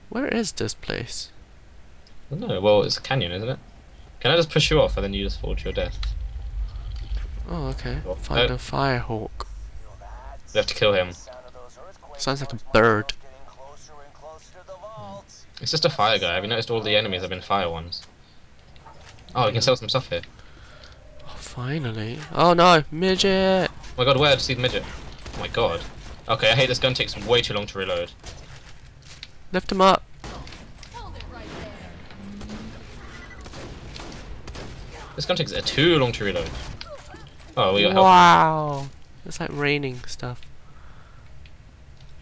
Where is this place? I don't know. Well, it's a canyon, isn't it? Can I just push you off and then you just fall to your death? Oh, okay. Find oh. a Firehawk. We have to kill him. Sounds like a bird. It's just a fire guy. Have you noticed all the enemies have been fire ones? Oh, we can sell some stuff here. Oh, finally. Oh no, midget! Oh my God, where? I see the midget. Oh my God. Okay, I hate this gun. Takes way too long to reload. Lift him up. This gun takes too long to reload. Oh, we got help. Wow. It's like raining stuff.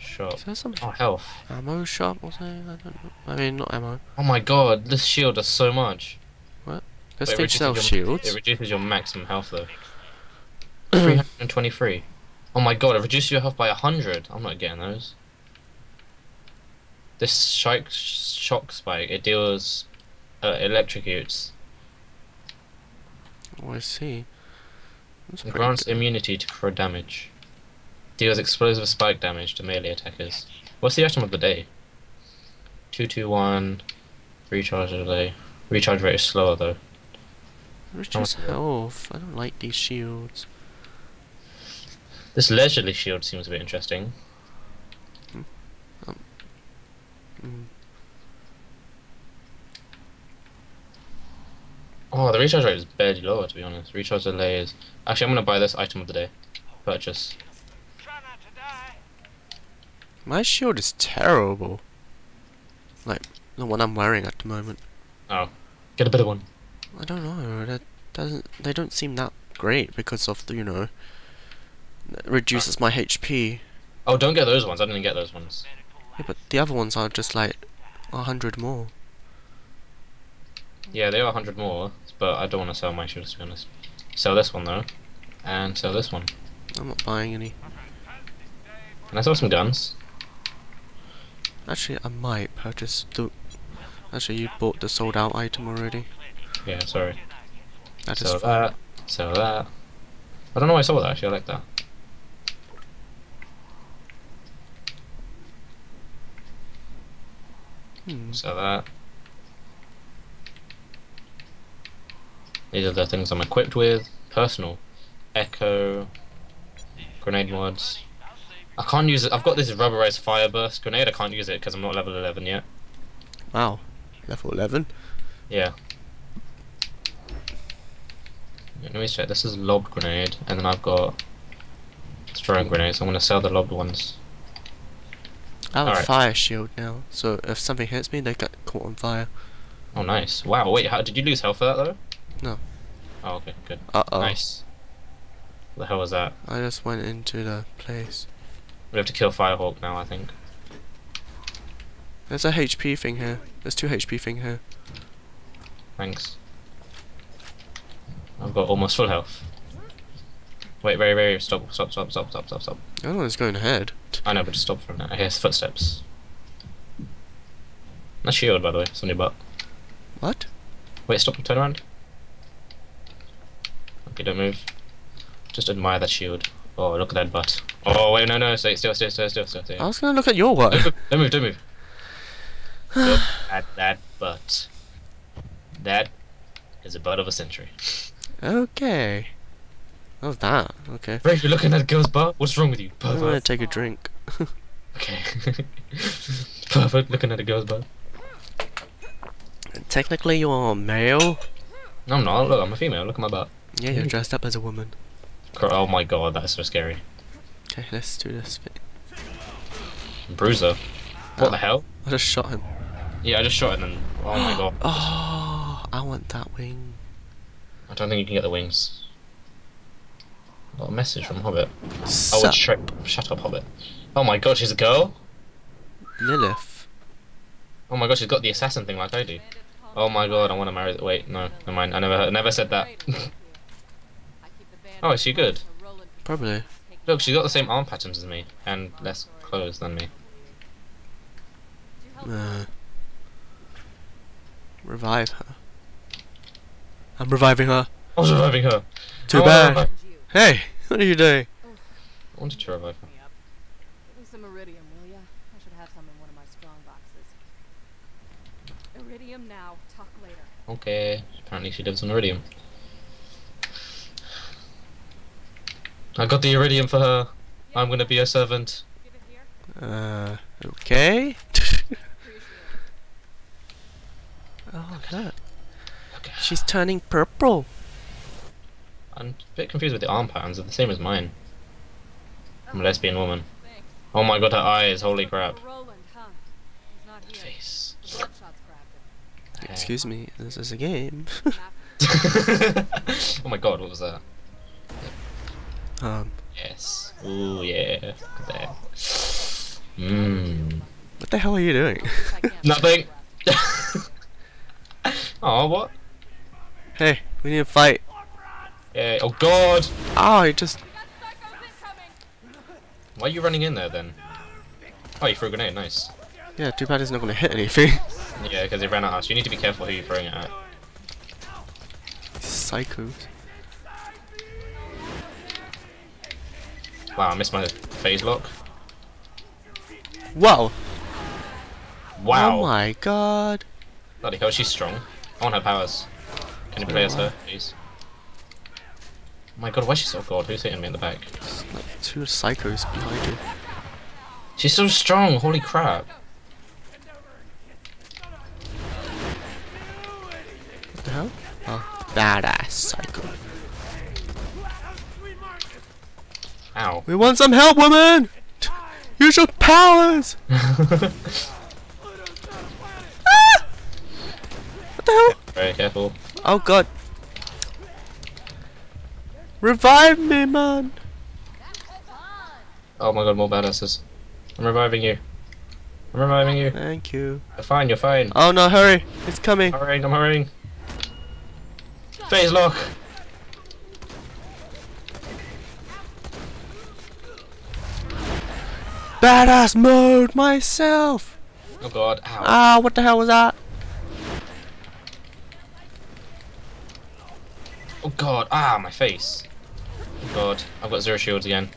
shop. Is there some oh, health. Ammo shop or something? I don't know. I mean, not ammo. Oh my god, this shield does so much. What? Let's take self shields. It reduces your maximum health though. three hundred twenty-three. Oh my god, it reduces your health by one hundred. I'm not getting those. This shock, shock spike, it deals... Uh, electrocutes. Oh, I see. That's grants immunity to for damage. Deals explosive spike damage to melee attackers. What's the item of the day? two two one. Recharge delay. Recharge rate is slower though. Richard's health. I don't like these shields. This leisurely shield seems a bit interesting. Mm. Um. Mm. Oh, the recharge rate is barely lower, to be honest. Recharge delay is... Actually, I'm going to buy this item of the day. Purchase. My shield is terrible. Like, the one I'm wearing at the moment. Oh. Get a better one. I don't know. That doesn't... They don't seem that great because of the, you know... It reduces oh. my H P. Oh, don't get those ones. I didn't get those ones. Yeah, but the other ones are just like... one hundred more. Yeah, they are one hundred more, but I don't want to sell my shields, to be honest. Sell this one, though. And sell this one. I'm not buying any. Can I sell some guns? Actually, I might purchase the... Actually, you bought the sold-out item already. Yeah, sorry. That sell is that. Sell that. I don't know why I sold that, actually. I like that. Hmm. Sell that. These are the things I'm equipped with. Personal. Echo. Grenade mods. I can't use it. I've got this rubberized fire burst grenade. I can't use it because I'm not level eleven yet. Wow. Level eleven? Yeah. Let me check. This is lob grenade. And then I've got throwing grenades. I'm going to sell the lobbed ones. I have All a right. fire shield now. So if something hits me, they get caught on fire. Oh, nice. Wow. Wait, how did you lose health for that, though? No. Oh, okay, good. Uh oh. Nice. What the hell was that? I just went into the place. We have to kill Firehawk now, I think. There's a H P thing here. There's two H P thing here. Thanks. I've got almost full health. Wait, Ray, Ray, stop, stop, stop, stop, stop, stop, stop. I don't know what's going ahead. I know, but just stop for a minute. I hear footsteps. That's shield, by the way. It's on your butt. What? Wait, stop and turn around. You don't move. Just admire that shield. Oh, look at that butt. Oh, wait, no, no, stay still, stay still, stay still. Stay. I was gonna look at your butt. Don't move, don't move. Don't move. Look at that butt. That is a butt of a century. Okay. How's that? Okay. Ray, you're looking at that girl's butt? What's wrong with you? Perfect. I'm gonna take a drink. Okay. Perfect, looking at a girl's butt. Technically, you're male. No, I'm not. Look, I'm a female. Look at my butt. Yeah, you're dressed up as a woman. Oh my god, that's so scary. Okay, let's do this thing. Bruiser. What oh, the hell? I just shot him. Yeah, I just shot him and... Oh my god. Oh, I want that wing. I don't think you can get the wings. I got a message from Hobbit. Sup? Oh, it's shut up, Hobbit. Oh my god, she's a girl? Lilith. Oh my god, she's got the assassin thing like I do. Oh my god, I want to marry... Wait, no, never mind. I never, I never said that. Oh, is she good? Probably. Look, she's got the same arm patterns as me, and less clothes than me. Uh, revive her. I'm reviving her. I was reviving her. Too bad. Hey, what are you doing? I wanted to revive her. Give me some Iridium, will ya? I should have some in one of my strong boxes. Iridium now, talk later. Okay, apparently she lives on Iridium. I got the Iridium for her. I'm gonna be a servant. Uh, okay. Oh, look. Okay. She's turning purple. I'm a bit confused with the arm patterns. They're the same as mine. I'm a lesbian woman. Oh my god, her eyes. Holy crap. That face. Excuse me, this is a game. Oh my god, what was that? Um. Yes. Ooh, yeah. Look at that. Mm. What the hell are you doing? Nothing. Oh, what? Hey, we need to fight. Yeah. Oh God. Oh, he just. Why are you running in there then? Oh, you threw a grenade. Nice. Yeah. Too bad it's not going to hit anything. Yeah, because it ran at us. You need to be careful who you're throwing it at. Psychos. Wow, I missed my phase lock. Whoa! Wow! Oh my God! Bloody hell, she's strong. I want her powers. Can you play as her, please? Oh my God, why is she so good? Who's hitting me in the back? It's like two psychos behind you. She's so strong. Holy crap! What the hell? Oh, badass psycho. Ow. We want some help, woman! Use your powers! Ah! What the hell? Very careful. Oh God. Revive me, man! Oh my God, more badasses. I'm reviving you. I'm reviving you. Thank you. You're fine, you're fine. Oh no, hurry. It's coming. I'm hurrying, I'm hurrying. Phase lock! Badass mode myself! Oh God, ow. Ah, what the hell was that? Oh God, ah, my face. Oh God, I've got zero shields again.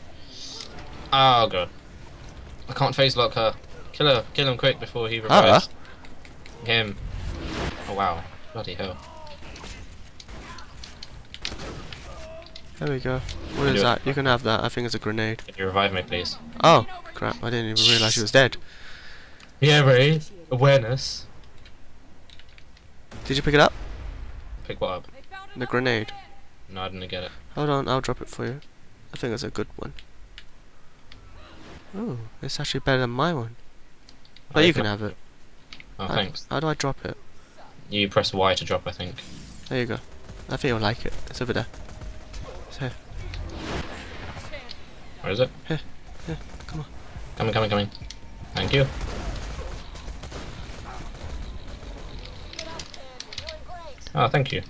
Oh God. I can't phase lock her. Kill her, kill him quick before he revives. Uh-huh. Him. Oh wow, bloody hell. There we go. What is that? You can have that. I think it's a grenade. Can you revive me, please? Oh, crap. I didn't even realise she was dead. Yeah, Ray. Awareness. Did you pick it up? Pick what up? The grenade. No, I didn't get it. Hold on, I'll drop it for you. I think it's a good one. Oh, it's actually better than my one. But you can have it. Oh, thanks. How do I drop it? You press Y to drop, I think. There you go. I think you'll like it. It's over there. Here. Where is it? Here, here, come on. Coming, coming, coming. Thank you. Oh, thank you.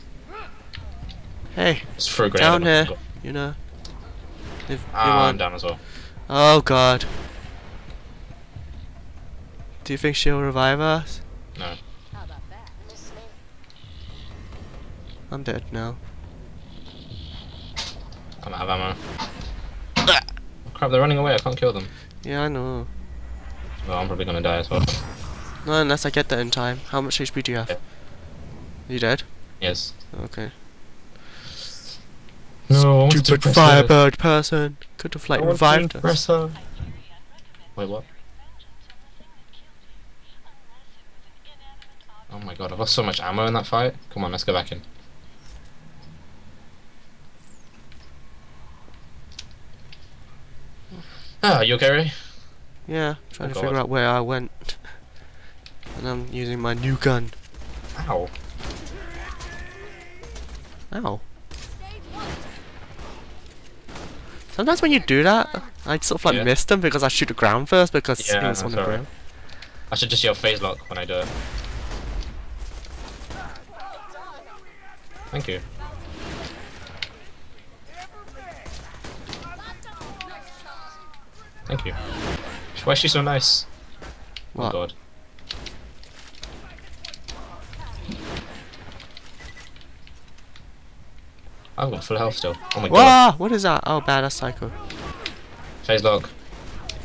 Hey, it's for a grenade. Down here, you know. If ah, I'm down as well. Oh God. Do you think she'll revive us? No. How about that? I'm dead now. I'm out of ammo. Oh, crap, they're running away, I can't kill them. Yeah, I know. Well, I'm probably gonna die as well. No, unless I get that in time. How much H P do you have? Yeah. Are you dead? Yes. Okay. No, stupid firebird person. Could have, like, revived us. Wait, what? Oh my God, I've lost so much ammo in that fight. Come on, let's go back in. Ah, you okay, Ray? Yeah, trying oh to God. figure out where I went. And I'm using my new gun. Ow. Ow. Sometimes when you do that, I sort of like yeah. miss them because I shoot the ground first because yeah, it's on the ground. Right. I should just yell phase lock when I do it. Thank you. Thank you. Why is she so nice? What? Oh God. I've got full health still. Oh my Whoa! God. What is that? Oh, badass psycho. Phase log.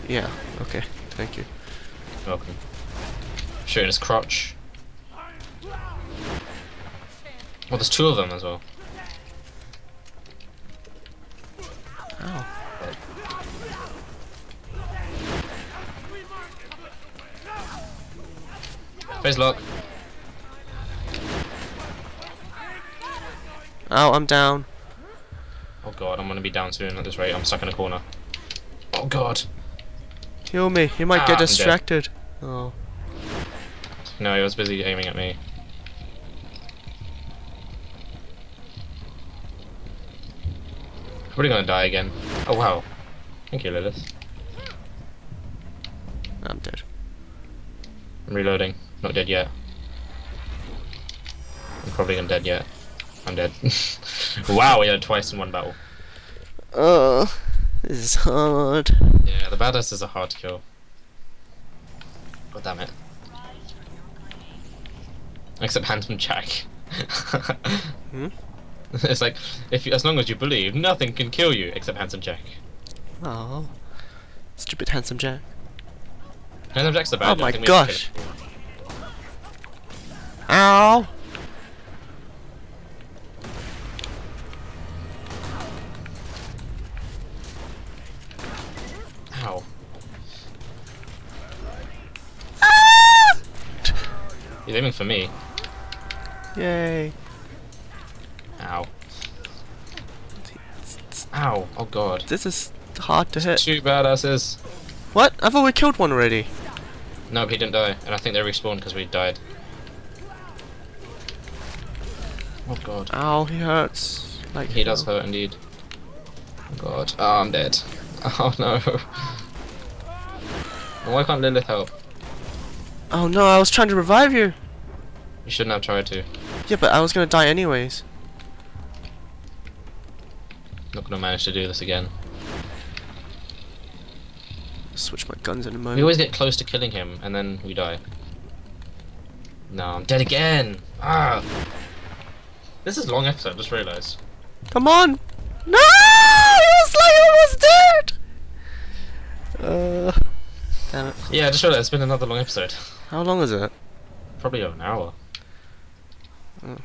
Yeah, okay. Thank you. You're welcome. Shooting his crotch. Oh, there's two of them as well. Ow. Phase lock. Oh, I'm down. Oh God, I'm gonna be down soon at this rate. I'm stuck in a corner. Oh God. Kill me. You might ah, get distracted. Oh. No, he was busy aiming at me. I'm probably gonna die again. Oh wow. Thank you, Lilith. I'm dead. I'm reloading. Not dead yet. I'm probably not dead yet. I'm dead. Wow, we had twice in one battle. Oh, this is hard. Yeah, the badasses are hard to kill. God damn it. Except Handsome Jack. Hmm? It's like, if you, as long as you believe, nothing can kill you except Handsome Jack. Oh, stupid Handsome Jack. Handsome Jack's the bad. Oh my gosh! Ow! Ow! Ah! He's aiming for me. Yay! Ow. Ow, oh god. This is hard to hit. Two badasses. What? I've already killed one already. No, but he didn't die, and I think they respawned because we died. Oh god. Ow, he hurts. Like He hell. does hurt indeed. Oh god. Oh, I'm dead. Oh no. Well, why can't Lilith help? Oh no, I was trying to revive you. You shouldn't have tried to. Yeah, but I was gonna die anyways. Not gonna manage to do this again. Switch my guns in a moment. We always get close to killing him and then we die. No, I'm dead again. Ah, this is a long episode. I just realised. Come on! No, I was like almost dead. Uh, damn it. Yeah, I just realised it's been another long episode. How long is it? Probably over an hour. Oh.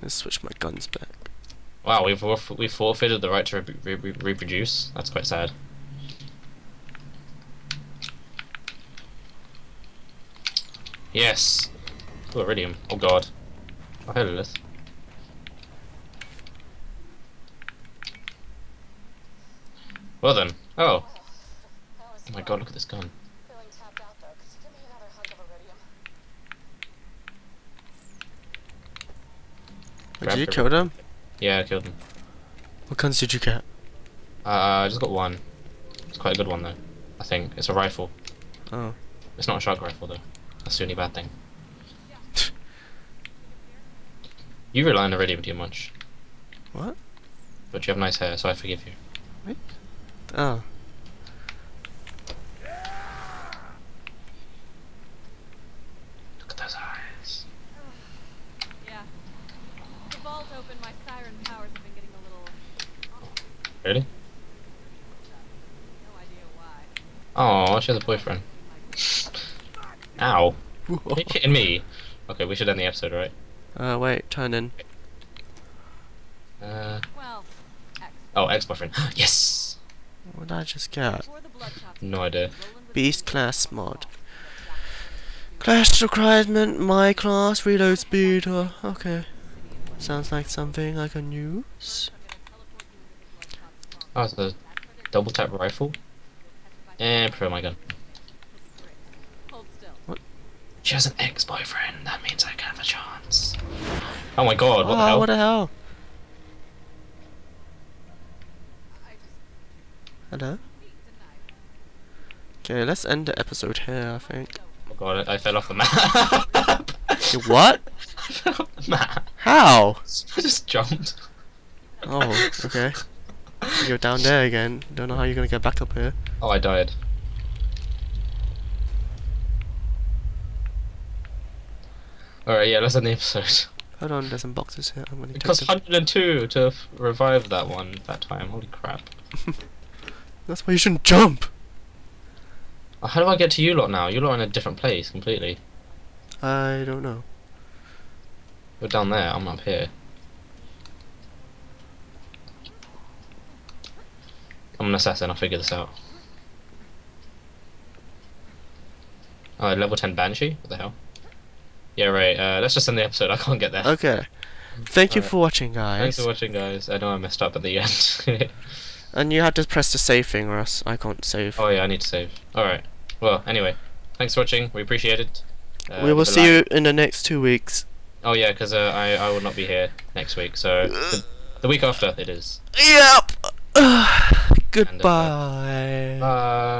Let's switch my guns back. Wow, we've we forfeited the right to re re reproduce. That's quite sad. Yes. Oh, Iridium. Oh god. Oh, hey Lilith. Well then. Oh. Oh my god! Look at this gun. Wait, did you kill them? Yeah, I killed them. What guns did you get? Uh, I just got one. It's quite a good one though, I think. It's a rifle. Oh. It's not a shark rifle though. That's the only bad thing. You rely on Iridium too much. What? But you have nice hair, so I forgive you. Wait. Oh. Really? Oh, she has a boyfriend. Ow. Are you kidding me? Okay, we should end the episode, right? Uh, wait, turn in. Uh. Oh, ex-boyfriend. Yes! What did I just get? No idea. Beast class mod. Class requirement, my class, reload speed. Uh, okay. Sounds like something I can use. Oh, it's a double tap rifle? Eh, I prefer my gun. What? She has an ex-boyfriend, that means I can have a chance. Oh my god, what oh, the hell? What the hell? Hello? Okay, let's end the episode here, I think. Oh god, I, I fell off the map. What? I fell off the map. How? I just jumped. Oh, okay. You're down there again. Don't know how you're gonna get back up here. Oh, I died. Alright, yeah, let's end the episode. Hold on, there's some boxes here. I'm gonna it cost one hundred and two to revive that one that time. Holy crap. That's why you shouldn't jump! Oh, how do I get to you lot now? You lot are in a different place completely. I don't know. You're down there, I'm up here. I'm an assassin, I'll figure this out. Oh, level ten Banshee? What the hell? Yeah, right, uh, let's just end the episode, I can't get there. Okay. Thank All you right. for watching, guys. Thanks for watching, guys. I know I messed up at the end. And you have to press the save thing, or else I can't save. Oh yeah, I need to save. Alright. Well, anyway, thanks for watching, we appreciate it. Uh, we will see you in the next two weeks. Oh yeah, because uh, I, I will not be here next week, so... the, the week after, it is. Yep! Goodbye. And, uh, bye.